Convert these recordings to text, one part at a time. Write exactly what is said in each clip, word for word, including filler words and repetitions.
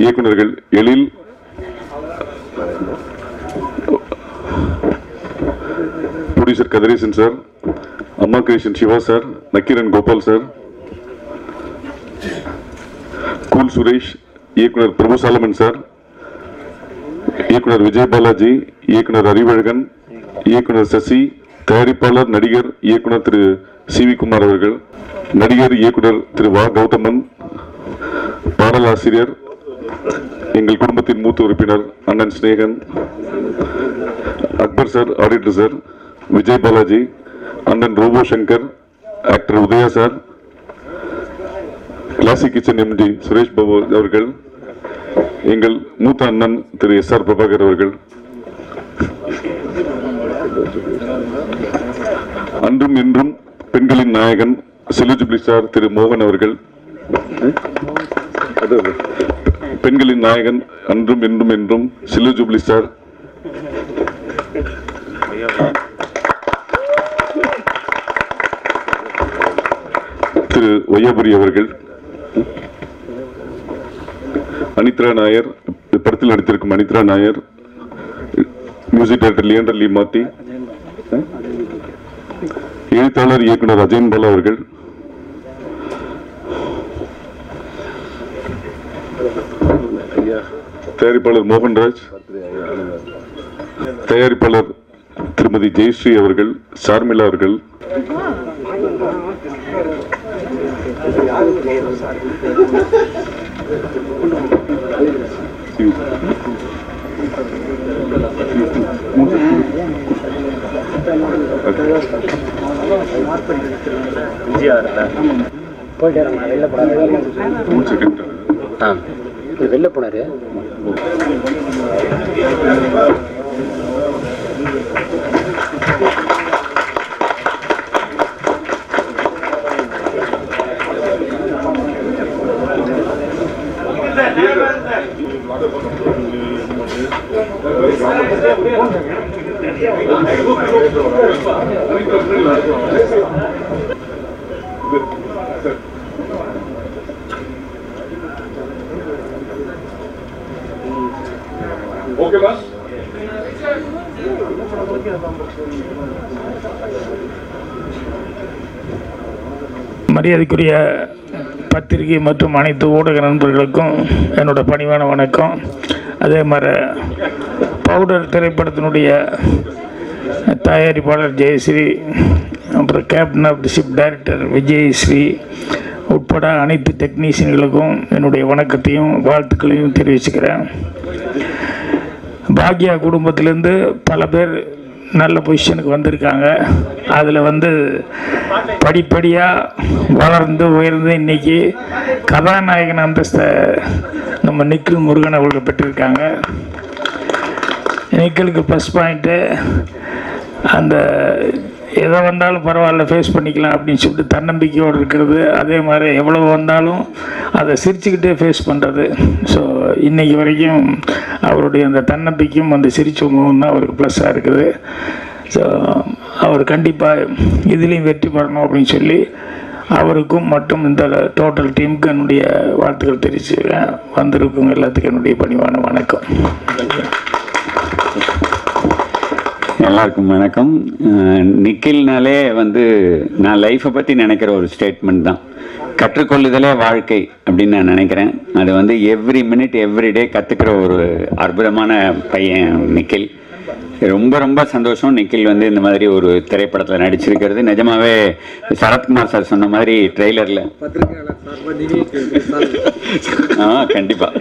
இயக்குநர்கள் எழில் producer Kathiresan sir, அம்மா Krishnan Siva sir, Nakkeeran Gopal sir, cool Suresh, இயக்குனர் பிரபு சாலமன் சார், இயக்குனர் விஜய் பாலாஜி, இயக்குனர் அறிவழகன், இயக்குனர் சசி, தயாரிப்பாளர் நடிகர் இயக்குனர் திரு சி வி குமார் அவர்கள், நடிகர் இயக்குனர் திரு வா கௌதமன், பாடல் ஆசிரியர் எங்கள் குடும்பத்தின் மூத்த உறுப்பினர் அண்ணன் Snehan, Akbar sir auditor sir, Vijay Balaji, அண்ணன் robot Shankar, actor Udhaya sir, classic kitchen MD Suresh Babu அவர்கள், எங்கள் மூத்த அண்ணன் திரு எஸ் ஆர் பிரபாகர் அவர்கள். அன்றும் இன்றும் பெண்களின் நாயகன் செலுஜிபிளி சார் திரு மோகன் அவர்கள், பெண்களின் நாயகன் அன்றும் இன்றும் என்றும் செலுஜிபிளி சார், திரு வையாபுரி அவர்கள், அனித்ரா நாயர், படத்தில் நடித்திருக்கும் அனித்ரா நாயர், மியூசிக் டைரக்டர் லியாண்டர் லீ மார்ட்டி, எழுத்தாளர் இயக்குனர் அஜயன் பாலா அவர்கள், தயாரிப்பாளர் மோகன்ராஜ், தயாரிப்பாளர் திருமதி ஜெயஸ்ரீ அவர்கள், சார்மிளா அவர்கள், வெளில போனாரு மரியாதைக்குரிய பத்திரிகை மற்றும் அனைத்து ஊடக நண்பர்களுக்கும் என்னோட பணிவான வணக்கம். அதே மாதிரி பவுடர் திரைப்படத்தினுடைய தயாரிப்பாளர் ஜெயஸ்ரீ, அப்புறம் captain of the ship director Vijayashree உட்பட அனைத்து டெக்னீஷியன்களுக்கும் என்னுடைய வணக்கத்தையும் வாழ்த்துக்களையும் தெரிவிச்சுக்கிறேன். பாக்யா குடும்பத்திலேருந்து பல பேர் நல்ல பொசிஷனுக்கு வந்திருக்காங்க. அதில் வந்து படிப்படியாக வளர்ந்து உயர்ந்து இன்றைக்கி கதாநாயகன் அந்தஸ்தை நம்ம நிக்கில் முருகன் அவர்கள் பெற்றிருக்காங்க. நிக்கிலுக்கு ப்ளஸ் பாயிண்ட்டு, அந்த எதை வந்தாலும் பரவாயில்ல ஃபேஸ் பண்ணிக்கலாம் அப்படின்னு சொல்லிட்டு தன்னம்பிக்கையோடு இருக்கிறது. அதே மாதிரி எவ்வளோ வந்தாலும் அதை சிரிச்சுக்கிட்டே ஃபேஸ் பண்ணுறது. ஸோ இன்றைக்கி வரைக்கும் அவருடைய அந்த தன்னம்பிக்கையும் அந்த சிரிச்சவங்களும் தான் அவருக்கு ப்ளஸ்ஸாக இருக்குது. ஸோ அவர் கண்டிப்பாக இதுலேயும் வெற்றி பெறணும் அப்படின்னு சொல்லி அவருக்கும் மற்றும் இந்த டோட்டல் டீமுக்கு என்னுடைய வாழ்த்துக்கள் தெரிவிச்சு வந்திருக்கவங்க எல்லாத்துக்கும் என்னுடைய பணிவான வணக்கம். எல்லாருக்கும் வணக்கம். நிக்கில்னாலே வந்து நான் லைஃப்பை பற்றி நினைக்கிற ஒரு ஸ்டேட்மெண்ட் தான். கற்றுக்கொள்ளுதலே வாழ்க்கை அப்படின்னு நான் நினைக்கிறேன். அது வந்து எவ்ரி மினிட் எவ்ரி டே கற்றுக்கிற ஒரு அற்புதமான பையன் நிக்கில். ரொம்ப ரொம்ப சந்தோஷம் நிக்கில் வந்து இந்த மாதிரி ஒரு திரைப்படத்தில் நடிச்சிருக்கிறது. நிஜமாகவே சரத்குமார் சார் சொன்ன மாதிரி ட்ரெய்லரில் ஆ கண்டிப்பாக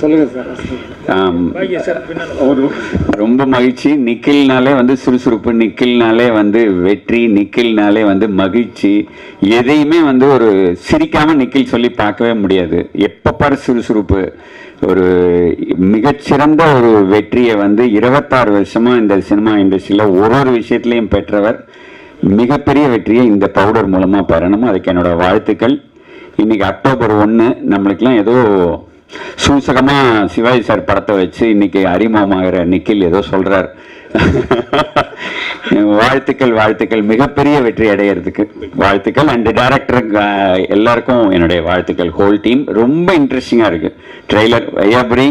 சொல்லுங்கள் சார். ரொம்ப மகிழ்ச்சி. நிக்கில்னாலே வந்து சுறுசுறுப்பு, நிக்கில்னாலே வந்து வெற்றி, நிக்கில்னாலே வந்து மகிழ்ச்சி. எதையுமே வந்து ஒரு சிரிக்காமல் நிக்கில் சொல்லி பார்க்கவே முடியாது. எப்போ பாரு சுறுசுறுப்பு. ஒரு மிகச்சிறந்த ஒரு வெற்றியை வந்து இருபத்தாறு வருஷமாக இந்த சினிமா இண்டஸ்ட்ரியில் ஒரு ஒரு விஷயத்துலையும் பெற்றவர். மிகப்பெரிய வெற்றியை இந்த பவுடர் மூலமாக பெறணும், அதுக்கு என்னோட வாழ்த்துக்கள். இன்றைக்கி அக்டோபர் ஒன்று நம்மளுக்கெலாம் ஏதோ சூசகமாக சிவாஜி சார் படத்தை வச்சு இன்றைக்கி அறிமுகமாகிற நிக்கில் ஏதோ சொல்கிறார். வாழ்த்துக்கள் வாழ்த்துக்கள் மிகப்பெரிய வெற்றி அடையிறதுக்கு வாழ்த்துக்கள். அண்ட் டைரக்டர் எல்லாருக்கும் என்னுடைய வாழ்த்துக்கள். ஹோல் டீம் ரொம்ப இன்ட்ரெஸ்டிங்காக இருக்குது. ட்ரெய்லர் ஐயாபுரி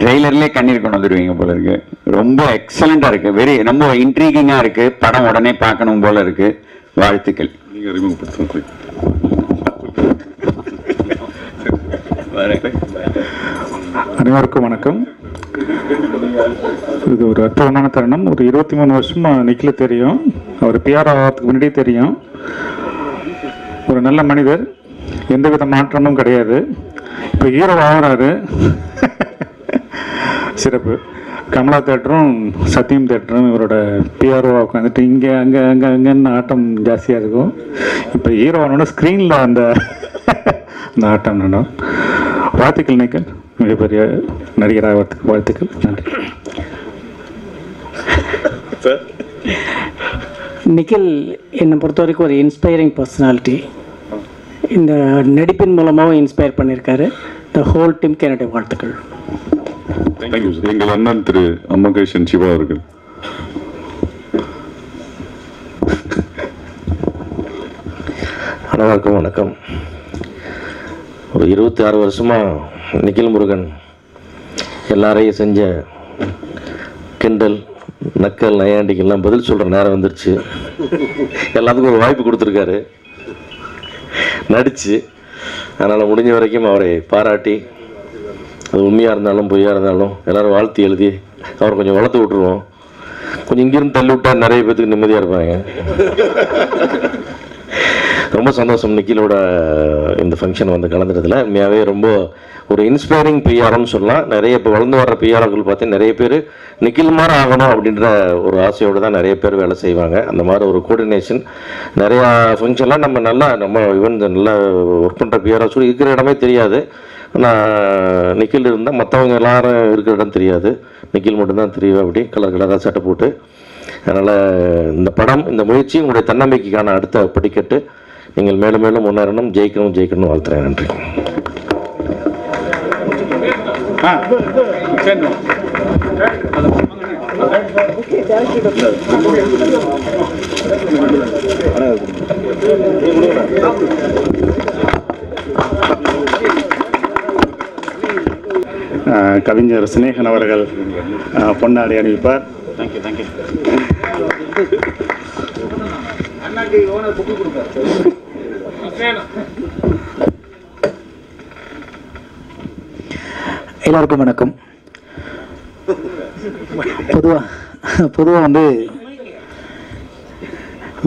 ட்ரெய்லர்லேயே கண்ணீர் கொண்டு வந்துடுவீங்க போல இருக்கு. ரொம்ப எக்ஸலண்ட்டாக இருக்குது. வெரி ரொம்ப இன்ட்ரீகிங்காக இருக்குது. படம் உடனே பார்க்கணும் போல இருக்குது. வாழ்த்துக்கள். நீங்கள் அனைவருக்கும் வணக்கம். இது ஒரு அற்புதமான தருணம். ஒரு இருபத்தி மூணு வருஷமா நிக்கில தெரியும். அவர் பிஆர் ஆகிறதுக்கு முன்னாடியே தெரியும். ஒரு நல்ல மனிதர், எந்தவித மாற்றமும் கிடையாது. இப்போ ஹீரோ ஆகிறாரு. சிறப்பு. கமலா தேட்டரும் சத்தியம் தேட்டரும் இவரோட பிஆர்ஓ உட்காந்துட்டு இங்கே அங்கே அங்கே அங்கேன்னு ஆட்டம் ஜாஸ்தியாக இருக்கும். இப்போ ஹீரோ ஆனோட ஸ்க்ரீனில் அந்த அந்த ஆட்டம் நடக்கும். வாழ்த்துக்கள் நிக்கல், மிகப்பெரிய நடிகராக வாழ்த்துக்கள். நன்றி. நிக்கில் என்னை பொறுத்த வரைக்கும் ஒரு இன்ஸ்பைரிங் பர்சனாலிட்டி. இந்த நடிப்பின் மூலமாகவும் இன்ஸ்பயர் பண்ணியிருக்காரு. த ஹோல் டீமுக்கு என்னுடைய வாழ்த்துக்கள். எங்கள் அண்ணன் திரு அம்மகேஷன் சிவா அவர்கள். அனைவருக்கும் வணக்கம். ஒரு இருபத்தி ஆறு வருஷமாக நிக்கில் முருகன் எல்லாரையும் செஞ்ச கிண்டல் நக்கல் நையாண்டிக்கெல்லாம் பதில் சொல்கிற நேரம் வந்துருச்சு. எல்லாத்துக்கும் ஒரு வாய்ப்பு கொடுத்துருக்காரு நடித்து. அதனால் முடிஞ்ச வரைக்கும் அவரை பாராட்டி, அது உண்மையாக இருந்தாலும் பொய்யாக இருந்தாலும் எல்லோரும் வாழ்த்து எழுதி அவரை கொஞ்சம் வளர்த்து விட்டுருவோம். கொஞ்சம் இங்கேருந்து தள்ளி விட்டால் நிறைய பேர்த்துக்கு நிம்மதியாக இருப்பாங்க. ரொம்ப சந்தோஷம் நிக்கிலோட இந்த ஃபங்க்ஷன் வந்து கலந்துறதுல. உண்மையாகவே ரொம்ப ஒரு இன்ஸ்பைரிங் பிஆர்னு சொல்லலாம். நிறைய இப்போ வளர்ந்து வர்ற பிஆர்கள் பார்த்து நிறைய பேர் நிக்கில் மாதிரி ஆகணும் அப்படின்ற ஒரு ஆசையோடு தான் நிறைய பேர் வேலை செய்வாங்க. அந்த மாதிரி ஒரு கோஆர்டினேஷன் நிறையா ஃபங்க்ஷன்லாம் நம்ம நல்லா நம்ம ஈவன் நல்லா ஒர்க் பண்ணுற பிஆராக சொல்லி இருக்கிற இடமே தெரியாது. ஆனால் நிக்கில் இருந்தால் மற்றவங்க எல்லாரும் இருக்கிற இடம் தெரியாது. நிக்கில் மட்டும்தான் தெரியும். அப்படி கலர் கலராக சட்டை போட்டு. அதனால் இந்த படம், இந்த முயற்சி உங்களுடைய தன்னம்பிக்கைக்கான அடுத்த படிக்கட்டு. நீங்கள் மேலும் மேலும் முன்னேறணும், ஜெயிக்கணும் ஜெயிக்கணும். வாழ்த்துறேன். நன்றி. கவிஞர் சினேகன் அவர்கள் பொன்னாடை அணிவிப்பார். எல்லாருக்கும் வணக்கம். பொதுவாக பொதுவாக வந்து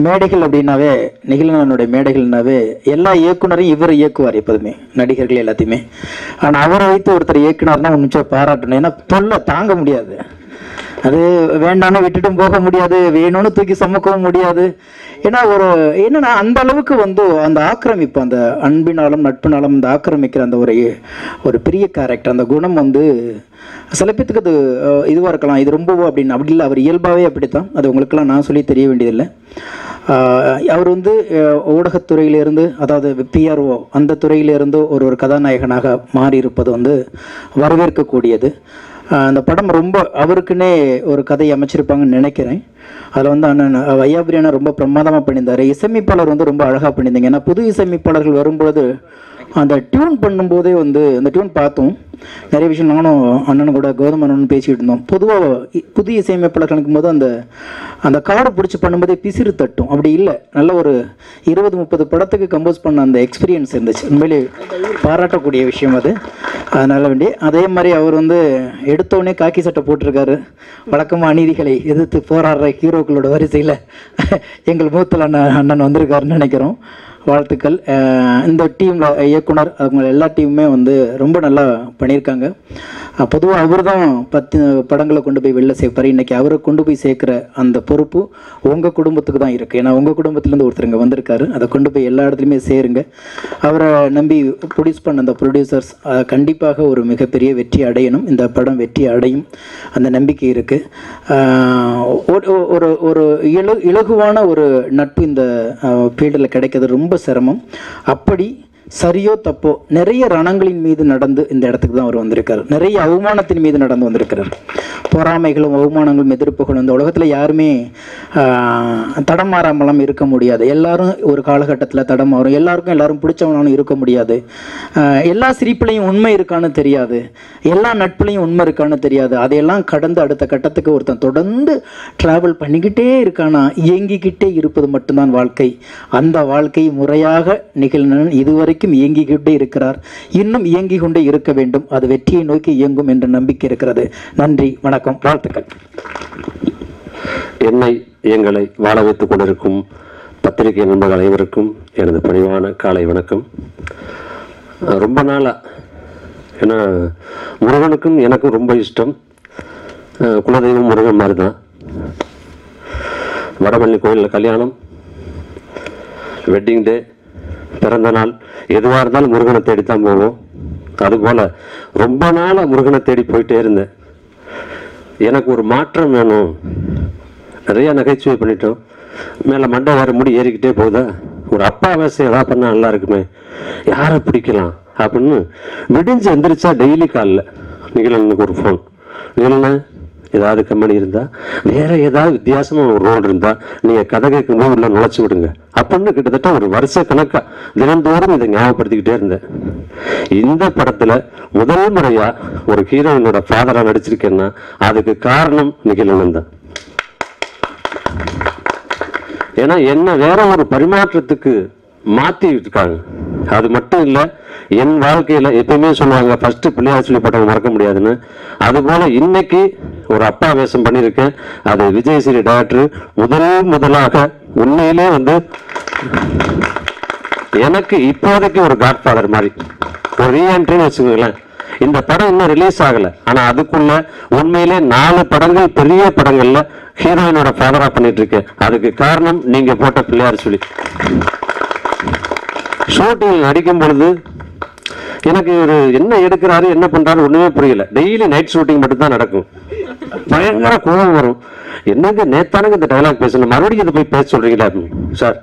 மேடைகள் அப்படின்னாவே, நிகிலனுடைய மேடைகள்னாவே எல்லா இயக்குனரையும் இவர் இயக்குவார் எப்போதுமே, நடிகர்கள் எல்லாத்தையுமே. ஆனால் அவரை வைத்து ஒருத்தர் இயக்குனார்னா நிச்சயம் பாராட்டணும். ஏன்னா தொல்லை தாங்க முடியாது. அது வேண்டான்னு விட்டுட்டும் போக முடியாது, வேணும்னு தூக்கி சமக்கவும் முடியாது. ஏன்னா ஒரு என்னன்னா அந்த அளவுக்கு வந்து அந்த ஆக்கிரமிப்பு, அந்த அன்பினாலும் நட்பினாலும் அந்த ஆக்கிரமிக்கிற அந்த ஒரு ஒரு பெரிய கேரக்டர், அந்த குணம் வந்து சில பேர்த்துக்கு அது இதுவாக இருக்கலாம். இது ரொம்பவோ அப்படின்னு அப்படி இல்லை. அவர் இயல்பாகவே அப்படித்தான். அது உங்களுக்கெல்லாம் நான் சொல்லி தெரிய வேண்டியதில்லை. அவர் வந்து ஊடகத்துறையிலிருந்து, அதாவது பிஆர்ஓ அந்த துறையிலிருந்து ஒரு ஒரு கதாநாயகனாக மாறியிருப்பது வந்து வரவேற்கக்கூடியது. அந்த படம் ரொம்ப அவருக்குன்னே ஒரு கதை அமைச்சிருப்பாங்கன்னு நினைக்கிறேன். அதில் வந்து அண்ணன் வையாபுரியானா ரொம்ப பிரமாதமாக பண்ணியிருந்தார். இசையமைப்பாளர் வந்து ரொம்ப அழகாக பண்ணியிருந்தீங்க. ஏன்னா புது இசையமைப்பாளர்கள் வரும்பொழுது அந்த டியூன் பண்ணும்போதே வந்து அந்த டியூன் பார்த்தோம். நிறைய விஷயம் நானும் அண்ணன் கூட கௌதம் அண்ணன் பேசிகிட்டு இருந்தோம். பொதுவாக புதிய இசையமைப்பாளர்கள் இருக்கும்போது அந்த அந்த காடை பிடிச்சி பண்ணும்போதே பிசிறு தட்டும். அப்படி இல்லை, நல்ல ஒரு இருபது முப்பது படத்துக்கு கம்போஸ் பண்ண அந்த எக்ஸ்பீரியன்ஸ் இருந்துச்சு. உண்மையிலே பாராட்டக்கூடிய விஷயம் அது. அதனால் வேண்டி அதே மாதிரி அவர் வந்து எடுத்தோடனே காக்கி சட்டை போட்டிருக்காரு. வழக்கமாக அநீதிகளை எதிர்த்து போராடுற ஹீரோக்களோட வரிசையில் எங்கள் மூத்தல் அண்ணன் அண்ணன் வந்திருக்காருன்னு நினைக்கிறோம். வாழ்த்துக்கள். இந்த டீமில் இயக்குனர் அவங்க எல்லா டீமுமே வந்து ரொம்ப நல்லா பண்ணியிருக்காங்க. பொதுவாக அவர் தான் பத்து படங்களை கொண்டு போய் வெளில சேர்ப்பார். இன்றைக்கி அவரை கொண்டு போய் சேர்க்குற அந்த பொறுப்பு உங்கள் குடும்பத்துக்கு தான் இருக்குது. ஏன்னா உங்கள் குடும்பத்துலேருந்து ஒருத்தருங்க வந்திருக்காரு. அதை கொண்டு போய் எல்லா இடத்துலையுமே சேருங்க. அவரை நம்பி ப்ரொடியூஸ் பண்ண அந்த ப்ரொடியூசர்ஸ் கண்டிப்பாக ஒரு மிகப்பெரிய வெற்றி அடையணும். இந்த படம் வெற்றி அடையும் அந்த நம்பிக்கை இருக்குது. ஒரு ஒரு இலகுவான ஒரு நட்பு இந்த ஃபீல்டில் கிடைக்கிறது ரொம்ப சிரமம். அப்படி சரியோ தப்போ நிறைய ரணங்களின் மீது நடந்து இந்த இடத்துக்கு தான் அவர் வந்திருக்கார். நிறைய அவமானத்தின் மீது நடந்து வந்திருக்கிறார். பொறாமைகளும் அவமானங்களும் எதிர்ப்புகளும் இந்த உலகத்தில் யாருமே தடமாறாமலாம் இருக்க முடியாது. எல்லாரும் ஒரு காலகட்டத்தில் தடமாறும். எல்லாருக்கும் எல்லாரும் பிடிச்சவனாலும் இருக்க முடியாது. எல்லா சிரிப்புலையும் உண்மை இருக்கான்னு தெரியாது, எல்லா நட்புலையும் உண்மை இருக்கான்னு தெரியாது. அதையெல்லாம் கடந்து அடுத்த கட்டத்துக்கு ஒருத்தன் தொடர்ந்து ட்ராவல் பண்ணிக்கிட்டே இருக்கானா, இயங்கிக்கிட்டே இருப்பது மட்டும்தான் வாழ்க்கை. அந்த வாழ்க்கை முறையாக நிகழ்நன் இதுவரை இயங்கிக்கிட்டே இருக்கிறார், இன்னும் இயங்கி கொண்டே இருக்க வேண்டும். அது வெற்றியை நோக்கி இயங்கும் என்ற நம்பிக்கை இருக்கிறது. நன்றி, வணக்கம், வாழ்த்துக்கள். என்னை எங்களை வாழ வைத்துக் கொண்டிருக்கும் பத்திரிகை நண்பர்கள் அனைவருக்கும் எனது பணிவான காலை வணக்கம். ரொம்ப நாளாக, ஏன்னா முருகனுக்கும் எனக்கும் ரொம்ப இஷ்டம், குலதெய்வம் முருகன் மாதிரி தான். வடபழனி கோயிலில் கல்யாணம், வெட்டிங் டே, பிறந்த நாள், எதுவாக இருந்தாலும் முருகனை தேடித்தான் போவோம். அதுபோல் ரொம்ப நாளாக முருகனை தேடி போயிட்டே இருந்தேன். எனக்கு ஒரு மாற்றம் வேணும். நிறையா நகைச்சுவை பண்ணிட்டோம், மேலே மண்டை வேறு முடி ஏறிக்கிட்டே போகுதா, ஒரு அப்பா வேஷம் எதாவது பண்ணால் நல்லா இருக்குமே, யாரை பிடிக்கலாம் அப்படின்னு விடிஞ்சு எந்திரிச்சா டெய்லி காலில் நிகழனுக்கு ஒரு ஃபோன், நிகழன ஏதாவது கம்பெனி இருந்தால், வேறு ஏதாவது வித்தியாசமாக ஒரு ரோல் இருந்தால் நீங்கள் கதை கேட்கும்போது உள்ள நுழைச்சி விடுங்க அப்படின்னு கிட்டத்தட்ட ஒரு வருஷ கணக்காக தினந்தோறும் இதை ஞாபகப்படுத்திக்கிட்டே இருந்தேன். இந்த படத்தில் முதல் முறையாக ஒரு ஹீரோயினோட ஃபாதராக நடிச்சிருக்கேன்னா அதுக்கு காரணம் நிகழ்வுன்னு தான். ஏன்னா என்ன வேற ஒரு பரிமாற்றத்துக்கு மாற்றி இருக்காங்க. அது மட்டும் இல்லை, என் வாழ்க்கையில் எப்பயுமே சொல்லுவாங்க ஃபர்ஸ்ட் பிள்ளையார் சொல்லி பட்டவங்க மறக்க முடியாதுன்னு. அதுபோல் இன்னைக்கு ஒரு அப்பா வேஷம் பண்ணியிருக்கேன். அது விஜயஸ்ரீ டைரக்டர் முதல் முதலாக உண்மையிலே வந்து எனக்கு இப்போதைக்கு ஒரு காட்ஃபாதர் மாதிரி ஒரு ரீஎன்ட்ரின்னு வச்சுக்கோங்களேன். இந்த படம் இன்னும் ரிலீஸ் ஆகலை, ஆனால் அதுக்குள்ள உண்மையிலே நாலு படங்கள் பெரிய படங்கள்ல ஹீரோயினோட ஃபாதராக பண்ணிட்டு இருக்கேன். அதுக்கு காரணம் நீங்கள் போட்ட பிள்ளையார் சொல்லி. ஷூட்டிங் நடிக்கும் பொழுது எனக்கு ஒரு என்ன எடுக்கிறாரு என்ன பண்ணுறாரு ஒன்றுமே புரியல. டெய்லி நைட் ஷூட்டிங் மட்டும்தான் நடக்கும். பயங்கர கோபம் வரும், என்னங்க நேத்தானுங்க இந்த டைலாக் பேசணும், மறுபடியும் இதை போய் பேச சொல்கிறீங்களா அப்படின்னு. சார்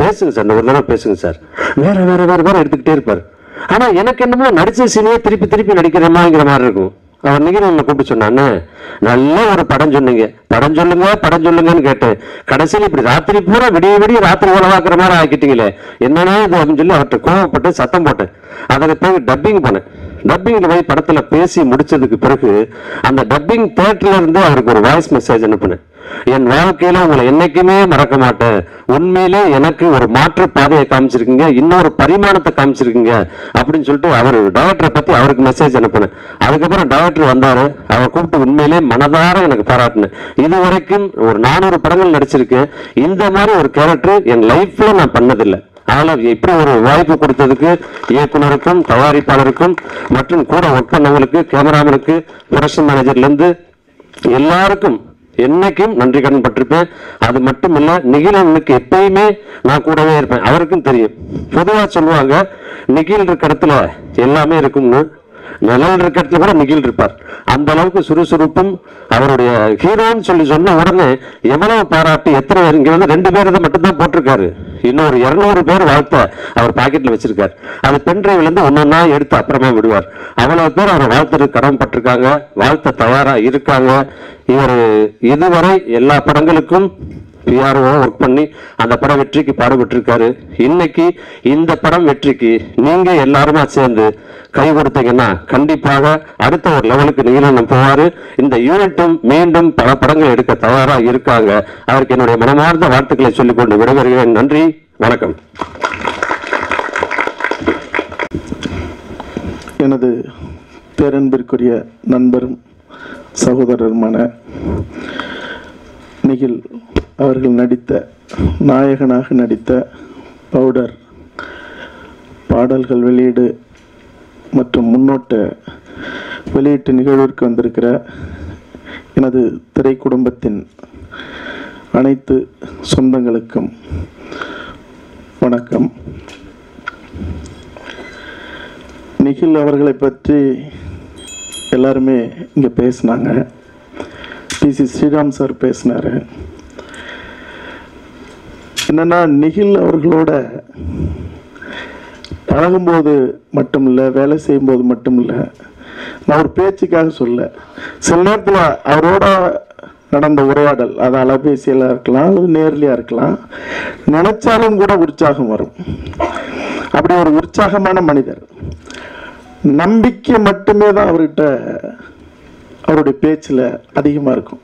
பேசுங்க சார், இந்த ஒரு தடவை பேசுங்க சார், வேறு வேறு வேறு வேறு எடுத்துக்கிட்டே இருப்பார். ஆனால் எனக்கு என்னமோ நடித்த சீனையே திருப்பி திருப்பி நடிக்கிறமாங்கிற மாதிரி இருக்கும். அவர் நிகழ்ச்சி ஒன்று கூப்பிட்டு சொன்னானே, நல்லா ஒரு படம் சொன்னீங்க, படம் சொல்லுங்க படம் சொல்லுங்கன்னு கேட்டேன். கடைசியில் இப்படி ராத்திரி பூரா விடிய விடிய ராத்திரி உலவாக்குற மாதிரி ஆக்கிட்டீங்களே என்னன்னா இது அப்படின்னு சொல்லி அவர்கிட்ட கோவப்பட்டு சத்தம் போட்டேன். அதை போய் டப்பிங் பண்ணேன். டப்பிங்கில் போய் படத்தில் பேசி முடிச்சதுக்கு பிறகு அந்த டப்பிங் தேட்டரில் இருந்து அவருக்கு ஒரு வாய்ஸ் மெசேஜ் அனுப்புனேன். என் வாழ்க்கையில் உங்களை என்றைக்குமே மறக்க மாட்டேன், உண்மையிலே எனக்கு ஒரு மாற்று பாதையை காமிச்சிருக்கீங்க, இன்னொரு பரிமாணத்தை காமிச்சிருக்கீங்க அப்படின்னு சொல்லிட்டு அவர் டைரக்டரை பற்றி அவருக்கு மெசேஜ் அனுப்புனேன். அதுக்கப்புறம் டைரக்டர் வந்தார். அவர் கூப்பிட்டு உண்மையிலே மனதார எனக்கு பாராட்டினேன். இது வரைக்கும் ஒரு நானூறு படங்கள் நடிச்சிருக்கேன். இந்த மாதிரி ஒரு கேரக்டர் என் லைஃப்பில் நான் பண்ணதில்லை. ஆனால் இப்படி ஒரு வாய்ப்பு கொடுத்ததுக்கு இயக்குனருக்கும் தயாரிப்பாளருக்கும் மற்றும் கூட ஒர்க் பண்ணவங்களுக்கு, கேமராமனுக்கு, ப்ரொடக்ஷன் மேனேஜர்லேருந்து எல்லாருக்கும் என்னைக்கும் நன்றி கடன் பட்டிருப்பேன். அது மட்டும் இல்லை, நிகிலனுக்கு எப்பயுமே நான் கூடவே இருப்பேன். அவருக்கும் தெரியும், பொதுவாக சொல்லுவாங்க நிகில் இருக்க இடத்துல எல்லாமே இருக்கும்னு. நிழல் இருக்க இடத்துல கூட நிகில் இருப்பார். அந்த அளவுக்கு சுறுசுறுப்பும் அவருடைய ஹீரோன்னு சொல்லி சொன்ன உடனே எவ்வளவு பாராட்டி எத்தனை பேர் இங்கே வந்து ரெண்டு பேர் இதை மட்டும்தான் போட்டிருக்காரு. இன்னொரு இரநூறு பேர் வாழ்த்த அவர் பாக்கெட்டில் வச்சிருக்காரு. அது பென் டிரைவ்லேருந்து ஒன்னொன்னா எடுத்து அப்புறமா விடுவார். அவ்வளவு பேர் அவரை வாழ்த்துறதுக்கு கடமைப்பட்டிருக்காங்க, வாழ்த்த தயாராக இருக்காங்க. இவர் இதுவரை எல்லா படங்களுக்கும் பிஆர்ஓவாக ஒர்க் பண்ணி அந்த படம் வெற்றிக்கு பாடுபட்டிருக்காரு. இன்னைக்கு இந்த படம் வெற்றிக்கு நீங்கள் எல்லாருமே சேர்ந்து கை கொடுத்தீங்கன்னா கண்டிப்பாக அடுத்த ஒரு லெவலுக்கு நீங்களும் போவார். இந்த யூனிட்டும் மீண்டும் பல படங்கள் எடுக்க தயாராக இருக்காங்க. அவருக்கு என்னுடைய மனமார்ந்த வாழ்த்துக்களை சொல்லிக்கொண்டு விடைபெறுகிறேன். நன்றி, வணக்கம். எனது பேரன்பிற்குரிய நண்பரும் சகோதரருமான நிகில் அவர்கள் நடித்த, நாயகனாக நடித்த பவுடர் பாடல்கள் வெளியீடு மற்றும் முன்னோட்ட வெளியீட்டு நிகழ்விற்கு வந்திருக்கிற எனது திரைக்குடும்பத்தின் அனைத்து சொந்தங்களுக்கும் வணக்கம். நிகில் அவர்களை பற்றி எல்லாருமே இங்கே பேசினாங்க. டி சி ஸ்ரீராம் சார் பேசினார். என்னன்னா, நிகில் அவர்களோட பழகும்போது மட்டும் இல்லை, வேலை செய்யும்போது மட்டும் இல்லை, நான் ஒரு பேச்சுக்காக சொல்ல சில நேரத்தில் அவரோட நடந்த உரையாடல், அது அலைபேசியெல்லாம் இருக்கலாம், அது நேர்லையாக இருக்கலாம், நினைச்சாலும் கூட உற்சாகம் வரும். அப்படி ஒரு உற்சாகமான மனிதர். நம்பிக்கை மட்டுமே தான் அவர்கிட்ட, அவருடைய பேச்சில் அதிகமாக இருக்கும்.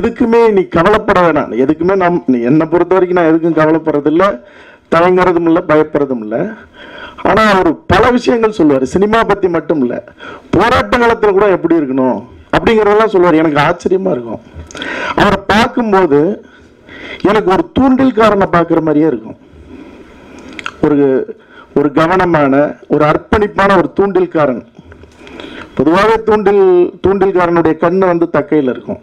எதுக்குமே நீ கவலைப்பட வேணாம், எதுக்குமே நம் என்னை பொறுத்த வரைக்கும் நான் எதுக்கும் கவலைப்படுறதில்லை, தயங்குறதும் இல்லை, பயப்படுறதும் இல்லை. ஆனால் அவர் பல விஷயங்கள் சொல்லுவார். சினிமா பற்றி மட்டும் இல்லை, போராட்ட காலத்தில் கூட எப்படி இருக்கணும் அப்படிங்கிறதெல்லாம் சொல்லுவார். எனக்கு ஆச்சரியமாக இருக்கும். அவரை பார்க்கும்போது எனக்கு ஒரு தூண்டில்காரனை பார்க்குற மாதிரியே இருக்கும். ஒரு ஒரு கவனமான, ஒரு அர்ப்பணிப்பான ஒரு தூண்டில்காரன். பொதுவாக தூண்டில் தூண்டில்காரனுடைய கண்ணு வந்து தக்கையில் இருக்கும்.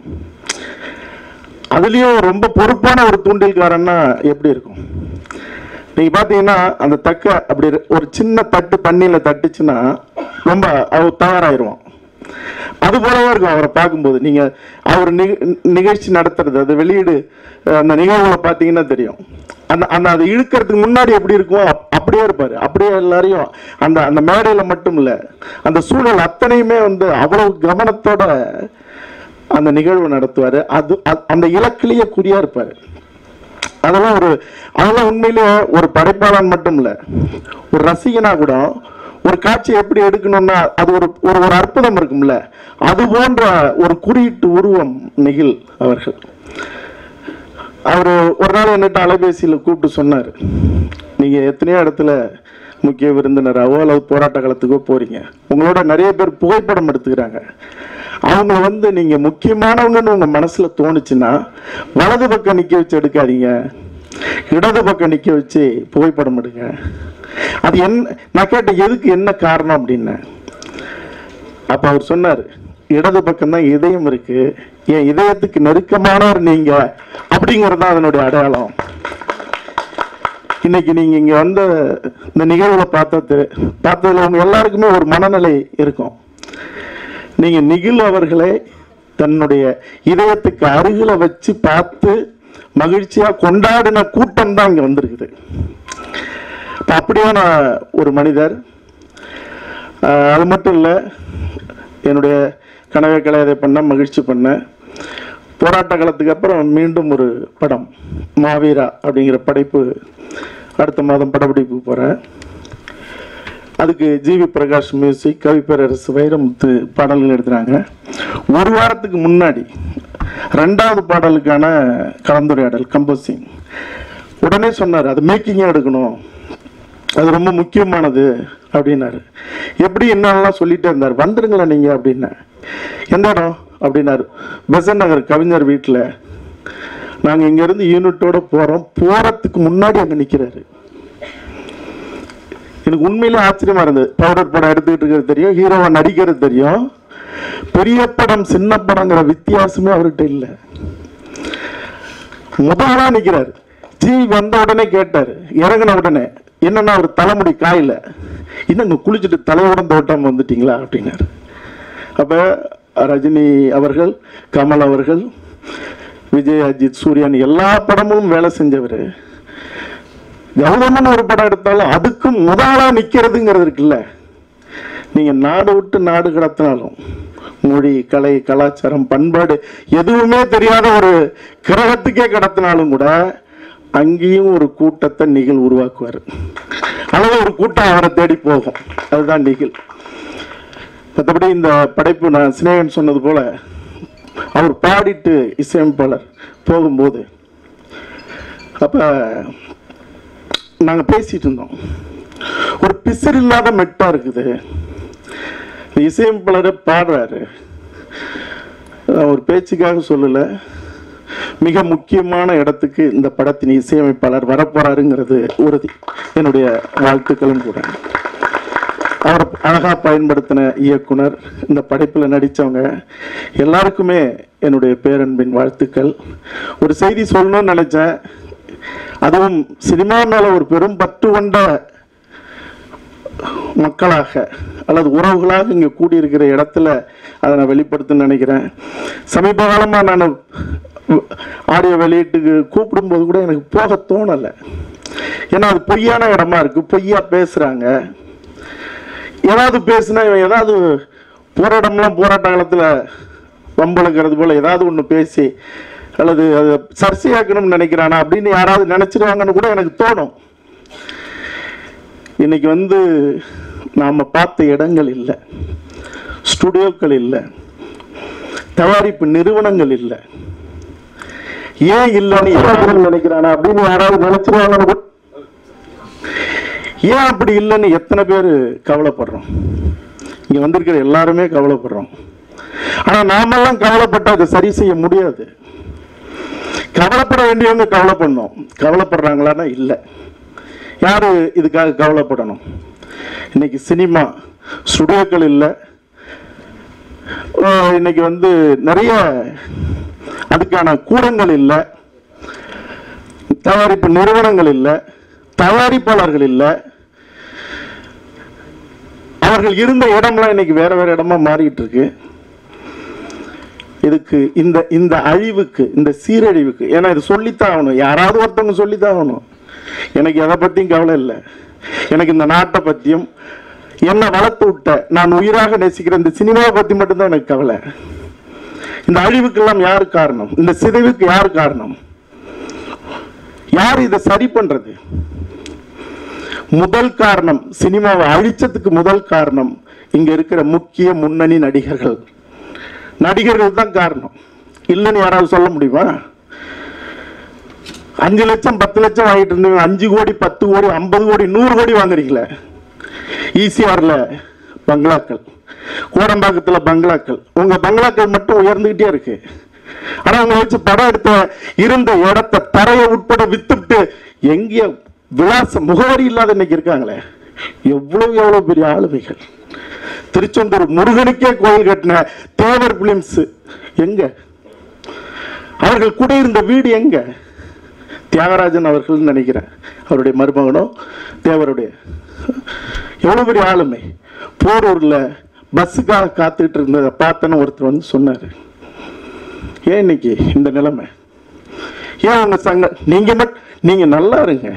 அதுலேயும் ரொம்ப பொறுப்பான ஒரு தூண்டில்காரன்னா எப்படி இருக்கும்? நீங்கள் பார்த்தீங்கன்னா அந்த தக்கை அப்படி ஒரு சின்ன தட்டு தண்ணியில் தட்டுச்சுன்னா ரொம்ப அவர் தயாராகிடுவான். அது போலவே இருக்கும் அவரை பார்க்கும்போது. நீங்கள் அவர் நிக நிகழ்ச்சி நடத்துறது, அது வெளியீடு, அந்த நிகழ்வுகளை பார்த்தீங்கன்னா தெரியும். அந்த அந்த அதை இழுக்கிறதுக்கு முன்னாடி எப்படி இருக்குமோ அப்படியே இருப்பார். அப்படியே எல்லாரையும் அந்த அந்த மேடையில் மட்டும் இல்லை, அந்த சூழல் அத்தனையுமே வந்து அவ்வளவு கவனத்தோட அந்த நிகழ்வு நடத்துவார். அது அந்த இலக்கிலேயே குறியாக இருப்பார். அதெல்லாம் ஒரு அதெல்லாம் உண்மையிலேயே ஒரு படைப்பாளன் மட்டும் இல்லை, ஒரு ரசிகனாக கூட ஒரு காட்சி எப்படி எடுக்கணும்னா அது ஒரு ஒரு அற்புதம் இருக்கும்ல, அது போன்ற ஒரு குறியீட்டு உருவம் நிகில் அவர்கள். அவர் ஒரு நாள் என்னட்ட அலைபேசியில் கூப்பிட்டு சொன்னார், நீங்கள் எத்தனையோ இடத்துல முக்கிய விருந்தினராகவோ அல்லது போராட்ட காலத்துக்கோ போகிறீங்க, உங்களோட நிறைய பேர் புகைப்படம் எடுத்துக்கிறாங்க, அவங்க வந்து நீங்கள் முக்கியமானவங்கன்னு உங்கள் மனசில் தோணுச்சுன்னா வலது பக்கம் நிற்க வச்சு எடுக்காதீங்க, இடது பக்கம் நிற்க வச்சு புகைப்படம் எடுங்க. அது என்ன நான் கேட்டேன், எதுக்கு என்ன காரணம் அப்படின்னு. அப்போ அவர் சொன்னார், இடது பக்கம்தான் இதயம் இருக்குது, என் இதயத்துக்கு நெருக்கமானவர் நீங்கள் அப்படிங்கிறது தான் அதனுடைய அடையாளம். இன்னைக்கு நீங்கள் இங்கே வந்த இந்த நிகழ்வுகளை பார்த்தது பார்த்ததில் அவங்க எல்லாருக்குமே ஒரு மனநிலை இருக்கும். நீங்கள் நிகில் அவர்களை தன்னுடைய இதயத்துக்கு அருகில் வச்சு பார்த்து மகிழ்ச்சியாக கொண்டாடின கூட்டம் தான் இங்கே வந்திருக்குது. இப்போ அப்படியான ஒரு மனிதர். அது மட்டும் இல்லை, என்னுடைய கனவை கலையதை பண்ண மகிழ்ச்சி பண்ண போராட்ட காலத்துக்கு அப்புறம் மீண்டும் ஒரு படம் மாவீரா அப்படிங்கிற படைப்பு அடுத்த மாதம் படப்பிடிப்புக்கு போகிறேன். அதுக்கு ஜிவி பிரகாஷ் மியூசிக், கவிப்பேரரசு வைரமுத்து பாடல்கள் எழுதுகிறாங்க. ஒரு வாரத்துக்கு முன்னாடி ரெண்டாவது பாடலுக்கான கலந்துரையாடல் கம்போசிங். உடனே சொன்னார், அது மேக்கிங்காக எடுக்கணும், அது ரொம்ப முக்கியமானது அப்படின்னாரு. எப்படி என்னெல்லாம் சொல்லிகிட்டே இருந்தார். வந்துடுங்களா நீங்கள் அப்படின்னா. எந்த இடம் அப்படின்னாரு. பெசன் நகர் கவிஞர் வீட்டில் நாங்கள் இங்கேருந்து யூனிட்டோடு போகிறோம், போகிறதுக்கு முன்னாடி அங்கே நிற்கிறாரு. எனக்கு உண்மையிலே ஆச்சரியமாக இருந்தது. பவுடர் படம் எடுத்துக்கிட்டு இருக்கிறது தெரியும், ஹீரோவை நடிக்கிறது தெரியும், பெரிய படம் சின்ன படங்கிற வித்தியாசமே அவர்கிட்ட இல்லை. முதலாக நிற்கிறார். ஜி வந்த உடனே கேட்டார், இறங்கின உடனே என்னன்னா அவர் தலைமுடி காயில் இன்னும் குளிச்சுட்டு தலையுடன் தோட்டம் வந்துட்டீங்களா அப்படின்னாரு. அப்போ ரஜினி அவர்கள், கமல் அவர்கள், விஜய், அஜித், சூர்யான் எல்லா படமும் வேலை செஞ்சவர். கௌதமன் ஒரு படம் எடுத்தாலும் அதுக்கும் முதலாக நிற்கிறதுங்கிறது இருக்குல்ல. நீங்கள் நாடு விட்டு நாடு கடத்தினாலும் மொழி, கலை, கலாச்சாரம், பண்பாடு எதுவுமே தெரியாத ஒரு கிரகத்துக்கே கடத்தினாலும் கூட அங்கேயும் ஒரு கூட்டத்தை நிகில் உருவாக்குவார். அல்லது ஒரு கூட்டம் அவரை தேடி போகும். அதுதான் நிகில். மற்றபடி இந்த படைப்பு நான் சினேகன் சொன்னது போல் அவர் பாடிட்டு இசையமைப்பாளர் போகும்போது அப்போ நாங்கள் பேசிகிட்டு இருந்தோம். ஒரு பிசர் இல்லாத மெட்டாக இருக்குது. இசையமைப்பாளரை பாடுறாரு, ஒரு பேச்சுக்காக சொல்லலை, மிக முக்கியமான இடத்துக்கு இந்த படத்தின் இசையமைப்பாளர் வரப்போறாருங்கிறது உறுதி. என்னுடைய வாழ்த்துக்களும் கூட. அவர் அழகாக பயன்படுத்தின இயக்குனர், இந்த படைப்பில் நடித்தவங்க எல்லாருக்குமே என்னுடைய பேரன்பின் வாழ்த்துக்கள். ஒரு செய்தி சொல்லணும்னு நினச்சேன். அதுவும் சினிமா மேலே ஒரு பெரும் பற்று கொண்ட மக்களாக அல்லது உறவுகளாக இங்கே கூடியிருக்கிற இடத்துல அதை நான் வெளிப்படுத்துன்னு நினைக்கிறேன். சமீப காலமாக நான் ஆடியோ வெளியீட்டுக்கு கூப்பிடும்போது கூட எனக்கு போக தோணலை. ஏன்னா அது பொய்யான இடமா இருக்கு, பொய்யா பேசுறாங்க. ஏதாவது பேசுனா ஏதாவது போராட்டம்லாம் போராட்ட காலத்தில் வம்பளுக்கிறது போல ஏதாவது ஒன்று பேசி அல்லது அதை சர்ச்சையாக்கணும்னு நினைக்கிறானா அப்படின்னு யாராவது நினைச்சிருவாங்கன்னு கூட எனக்கு தோணும். இன்னைக்கு வந்து நாம் பார்த்த இடங்கள் இல்லை, ஸ்டுடியோக்கள் இல்லை, தயாரிப்பு நிறுவனங்கள் இல்லை. ஏன் இல்லைன்னு யாராவது நினைக்கிறானா அப்படின்னு யாராவது நினைச்சிருவாங்கன்னு, ஏன் அப்படி இல்லைன்னு எத்தனை பேர் கவலைப்படுறோம். இங்கே வந்திருக்கிற எல்லாருமே கவலைப்படுறோம். ஆனால் நாமெல்லாம் கவலைப்பட்டால் அதை சரி செய்ய முடியாது. கவலைப்பட வேண்டியவங்க கவலை பண்ணோம். கவலைப்படுறாங்களான்னா இல்லை. யார் இதுக்காக கவலைப்படணும்? இன்னைக்கு சினிமா ஸ்டுடியோக்கள் இல்லை. இன்னைக்கு வந்து நிறைய அதுக்கான கூடங்கள் இல்லை, தயாரிப்பு நிறுவனங்கள் இல்லை, தயாரிப்பாளர்கள் இல்லை. அவர்கள் இருந்த இடம்லாம் இன்னைக்கு வேற வேற இடமா மாறிட்டு இருக்கு. இதுக்கு இந்த இந்த அழிவுக்கு, இந்த சீரழிவுக்கு, ஏன்னா இது சொல்லித்தான் ஆகணும். யாராவது ஒருத்தவங்க சொல்லித்தான் ஆகணும். எனக்கு எதை பற்றியும் கவலை இல்லை, எனக்கு இந்த நாட்டை பற்றியும் என்னை வளர்த்து விட்ட நான் உயிராக நேசிக்கிற இந்த சினிமாவை பற்றி மட்டும்தான் எனக்கு கவலை. இந்த அழிவுக்கெல்லாம் யாரு காரணம்? இந்த சிதைவுக்கு யார் காரணம்? யார் இதை சரி பண்றது? முதல் காரணம், சினிமாவை அழிச்சதுக்கு முதல் காரணம் இங்க இருக்கிற முக்கிய முன்னணி நடிகர்கள் நடிகர்கள் தான் காரணம். இல்லைன்னு யாராவது சொல்ல முடியுமா? அஞ்சு லட்சம் பத்து லட்சம் வாங்கிட்டு இருந்தீங்க, அஞ்சு கோடி பத்து கோடி ஐம்பது கோடி நூறு கோடி வாங்குறீங்களே. ஈசிஆர்ல பங்களாக்கள், கோடம்பாக்கத்துல பங்களாக்கள், உங்க பங்களாக்கள் மட்டும் உயர்ந்துகிட்டே இருக்கு. ஆனா அவங்க வச்சு படம் எடுத்த இருந்த இடத்த தரையை உட்பட வித்துட்டு எங்கே விலாச முகவரி இல்லாத இன்னைக்கு இருக்காங்களே. எவ்வளவு எவ்வளவு பெரிய ஆளுமைகள். திருச்செந்தூர் முருகனுக்கே கோயில் கட்டின தேவர் பிலிம்ஸ் எங்க? அவர்கள் கூட இருந்த வீடு எங்க? தியாகராஜன் அவர்கள் நினைக்கிறேன், அவருடைய மருமகனோ தேவருடைய, எவ்வளவு பெரிய ஆளுமை. போரூர்ல பஸ்ஸுக்காக காத்துக்கிட்டு இருந்ததை பார்த்தேன்னு ஒருத்தர் வந்து சொன்னாரு. ஏன் இன்னைக்கு இந்த நிலைமை? ஏன் உங்க சங்க நீங்க மட் நீங்க நல்லா இருங்க,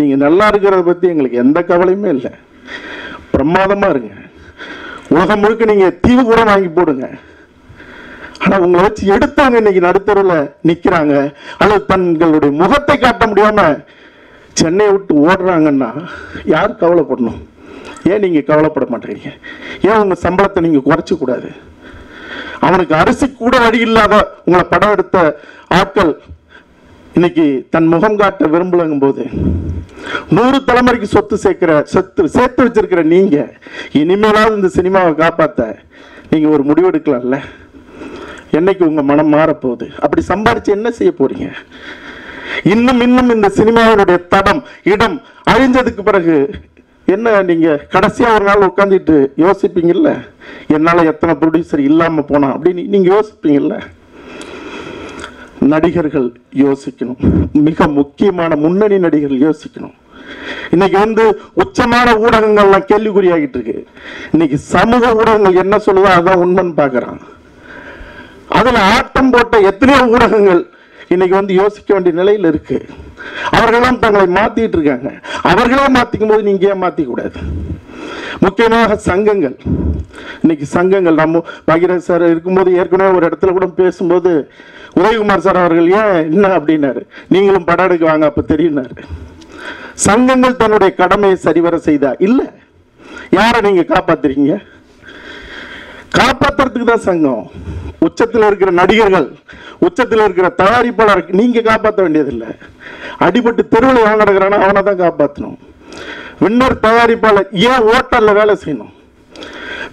நீங்க நல்லா இருக்கிறத பத்தி எங்களுக்கு எந்த கவலையுமே இல்லை, பிரமாதமா இருங்க. உலகம் முழுக்க நீங்க தீவு கூட வாங்கி போடுங்க. ஆனா உங்களை வச்சு எடுத்தவங்க இன்னைக்கு நடுத்தருல நிக்கிறாங்க, அல்லது தங்களுடைய முகத்தை காட்ட முடியாம சென்னையை விட்டு ஓடுறாங்கன்னா யார் கவலைப்படணும்? ஏன் நீங்க கவலைப்பட மாட்டேறீங்க? ஏன் உங்க சம்பளத்தை நீங்க குறைச்சு கூடாது? அவனுக்கு அரிசி கூட வழி இல்லாத உங்களை படம் எடுத்த ஆட்கள் இன்னைக்கு தன் முகம் காட்ட விரும்பலங்கும் போது நூறு தலைமுறைக்கு சொத்து சேர்க்கிற சொத்து சேர்த்து வச்சிருக்கிற நீங்க இனிமேலாவது இந்த சினிமாவை காப்பாற்ற நீங்க ஒரு முடிவெடுக்கலாம்ல. என்னைக்கு உங்க மனம் மாறப்போகுது? அப்படி சம்பாரிச்சு என்ன செய்ய போறீங்க? இன்னும் இன்னும் இந்த சினிமாவினுடைய தடம் இடம் அழிஞ்சதுக்கு பிறகு என்ன நீங்க கடைசியா ஒரு நாள் உட்காந்துட்டு யோசிப்பீங்கல்ல, என்னால எத்தனை ப்ரொடியூசர் இல்லாம போனா அப்படின்னு நீங்க யோசிப்பீங்கல்ல. நடிகர்கள் யோசிக்கணும், மிக முக்கியமான முன்னணி நடிகர்கள் யோசிக்கணும். இன்னைக்கு வந்து உச்சமான ஊடகங்கள்லாம் கேள்விக்குறியாகிட்டு இருக்கு. இன்னைக்கு சமூக ஊடகங்கள் என்ன சொல்லுதோ அதான் உண்மைன்னு பாக்குறான். அதுல ஆட்டம் போட்ட எத்தனையோ ஊடகங்கள் இன்னைக்கு வந்து யோசிக்க வேண்டிய நிலையில் இருக்கு. அவர்களும் தங்களை மாத்திட்டு இருக்காங்க. அவர்களே மாத்திக்கும் போது நீங்க ஏன் மாத்திக்க கூடாது? முக்கியமாக சங்கங்கள், இன்னைக்கு சங்கங்கள் நம்ம பகிரா சார் இருக்கும்போது ஏற்கனவே ஒரு இடத்துல கூட பேசும்போது உதயகுமார் சார் அவர்கள் ஏன் என்ன அப்படின்னாரு, நீங்களும் படம் எடுக்க வாங்க அப்ப தெரியும்னாரு. சங்கங்கள் தன்னுடைய கடமையை சரிவர செய்தா? இல்ல. யாரை நீங்க காப்பாத்துறீங்க? காப்பாத்துறதுக்கு தான் சங்கம். உச்சத்தில் இருக்கிற நடிகர்கள், உச்சத்தில் இருக்கிற தயாரிப்பாளருக்கு நீங்க காப்பாற்ற வேண்டியதில்லை. அடிபட்டு தெருவில் எவன் நடக்கிறானா அவனை தான் காப்பாற்றணும். வின்னர் தயாரிப்பாளர் ஏன் ஹோட்டலில் வேலை செய்யணும்?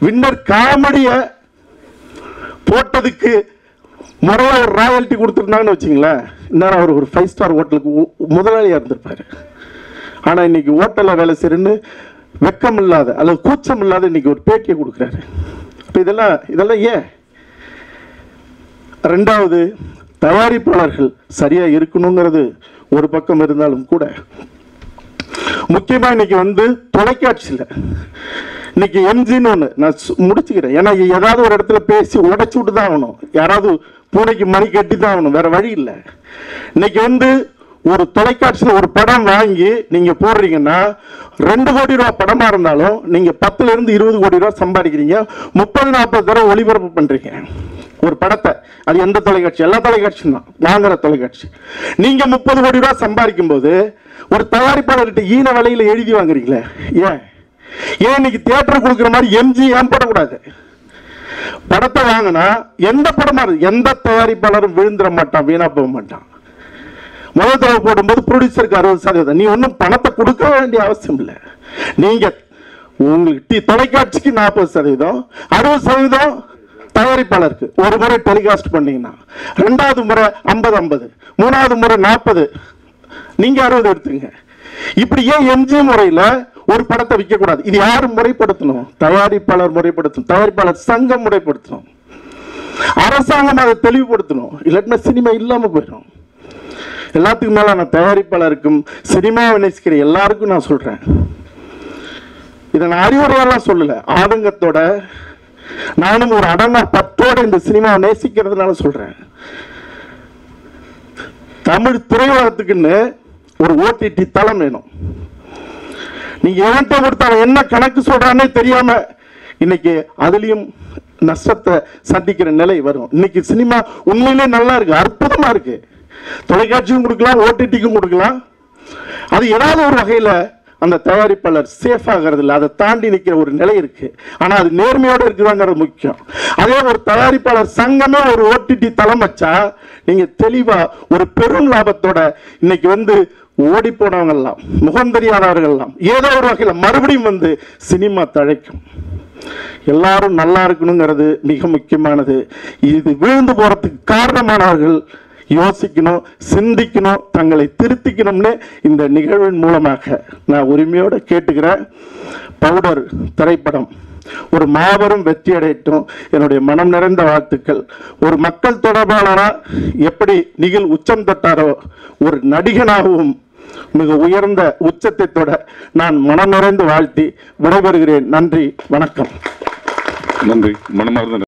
வின்னர் காமெடியை போட்டதுக்கு முறையாக ஒரு ராயல்ட்டி கொடுத்துருந்தாங்கன்னு வச்சுங்களேன், இன்னும் அவர் ஒரு ஃபைவ் ஸ்டார் ஹோட்டலுக்கு முதலாளியாக இருந்திருப்பாரு. ஆனால் இன்னைக்கு ஹோட்டலில் வேலை செய்யணுன்னு வெக்கம் இல்லாத அல்லது கூச்சம் இல்லாத இன்னைக்கு ஒரு பேட்டியை கொடுக்குறாரு. இப்போ இதெல்லாம் இதெல்லாம் ஏன்? ரெண்டாவது, தயாரிப்பாளர்கள் சரியாக இருக்கணுங்கிறது ஒரு பக்கம் இருந்தாலும் கூட முக்கியமாக இன்னைக்கு வந்து தொலைக்காட்சியில் இன்னைக்கு எம்ஜின்னு ஒன்று நான் முடிச்சுக்கிறேன். ஏன்னா ஏதாவது ஒரு இடத்துல பேசி உடைச்சு விட்டு தான் ஆகணும், யாராவது பூனைக்கு மணி கட்டி தான் ஆகணும், வேற வழி இல்லை. இன்னைக்கு வந்து ஒரு தொலைக்காட்சியில் ஒரு படம் வாங்கி நீங்கள் போடுறீங்கன்னா ரெண்டு கோடி ரூபா படமாக இருந்தாலும் நீங்கள் பத்துலேருந்து இருபது கோடி ரூபா சம்பாதிக்கிறீங்க, முப்பது நாற்பது தடவை ஒளிபரப்பு பண்ணுறீங்க ஒரு படத்தை. அது எந்த தொலைக்காட்சி, எல்லா தொலைக்காட்சியும் தான் வாங்குற தொலைக்காட்சி. நீங்கள் முப்பது கோடி ரூபா சம்பாதிக்கும் போது ஒரு தயாரிப்பாளர்கிட்ட ஈன விலையில் எழுதி வாங்குறீங்களே, ஏன் ஏன் இன்னைக்கு தியேட்டர் கொடுக்குற மாதிரி எம்ஜி ஏன் போடக்கூடாது? படத்தை வாங்கினா எந்த படமா இருக்கு, எந்த தயாரிப்பாளரும் விழுந்துட மாட்டான், வீணா போக மாட்டான். முதல் தடவை போடும்போது ப்ரொடியூசருக்கு அறுபது சதவீதம். நீ ஒன்றும் பணத்தை கொடுக்க வேண்டிய அவசியம் இல்லை. நீங்க உங்களுக்கு தொலைக்காட்சிக்கு நாற்பது சதவீதம் அறுபது சதவீதம் தயாரிப்பாளருக்கு. ஒரு முறை டெலிகாஸ்ட் பண்ணீங்கன்னா ரெண்டாவது முறை ஐம்பது ஐம்பது, மூணாவது முறை நாற்பது, நீங்க அறுபது எடுத்துங்க. இப்படி ஏன் எம்ஜி முறையில் ஒரு படத்தை விற்கக்கூடாது? இது யார் முறைப்படுத்தணும்? தயாரிப்பாளர் முறைப்படுத்தணும், தயாரிப்பாளர் சங்கம் முறைப்படுத்தணும், அரசாங்கம் அதை தெளிவுபடுத்தணும். இல்லாட்டினா சினிமா இல்லாமல் போயிடும். எல்லாத்துக்கும் மேலே நான் தயாரிப்பாளருக்கும் சினிமாவை நேசிக்கிற எல்லாருக்கும் நான் சொல்கிறேன், இதை நான் அறிவுரையெல்லாம் சொல்லலை, ஆதங்கத்தோட நானும் ஒரு அடங்கா பற்றோடு இந்த சினிமாவை நேசிக்கிறதுனால சொல்கிறேன். தமிழ் திரையுலகத்துக்குன்னு ஒரு ஓடிடி தளம் வேணும். நீங்க எவன்கிட்ட கொடுத்தாலும் என்ன கணக்கு சொல்றான்னு தெரியாம இன்னைக்கு அதுலயும் நஷ்டத்தை சந்திக்கிற நிலை வரும். இன்னைக்கு சினிமா உண்மையிலே நல்லா இருக்கு, அற்புதமா இருக்கு. தொலைக்காட்சியும் கொடுக்கலாம், ஓடிடிக்கும் கொடுக்கலாம். அது ஏதாவது ஒரு வகையில அந்த தயாரிப்பாளர் சேஃப் ஆகிறது இல்லை, அதை தாண்டி நிற்கிற ஒரு நிலை இருக்கு. ஆனால் அது நேர்மையோடு இருக்குதாங்கிறது முக்கியம். அதே ஒரு தயாரிப்பாளர் சங்கமே ஒரு ஓடிடி தளம் வச்சா நீங்கள் தெளிவாக ஒரு பெரும் லாபத்தோட இன்னைக்கு வந்து ஓடி போனவங்கெல்லாம் முகம் தெரியாதவர்கள்லாம் ஏதோ ஒரு வகையில் மறுபடியும் வந்து சினிமா தழைக்கும். எல்லாரும் நல்லா இருக்கணுங்கிறது மிக முக்கியமானது. இது விழுந்து போகிறதுக்கு காரணமானவர்கள் யோசிக்கணும், சிந்திக்கணும், தங்களை திருத்திக்கணும்னு இந்த நிகழ்வின் மூலமாக நான் உரிமையோடு கேட்டுக்கிறேன். பவுடர் திரைப்படம் ஒரு மாபெரும் வெற்றி அடையட்டும், என்னுடைய மனம் நிறைந்த வாழ்த்துக்கள். ஒரு மக்கள் தொடர்பாளனா எப்படி நிகில் உச்சம் தட்டாரோ, ஒரு நடிகனாகவும் மிக உயர்ந்த உச்சத்தை தொட நான் மனம் நிறைந்து வாழ்த்தி விடைபெறுகிறேன். நன்றி, வணக்கம். நன்றி, மனமார்ந்த.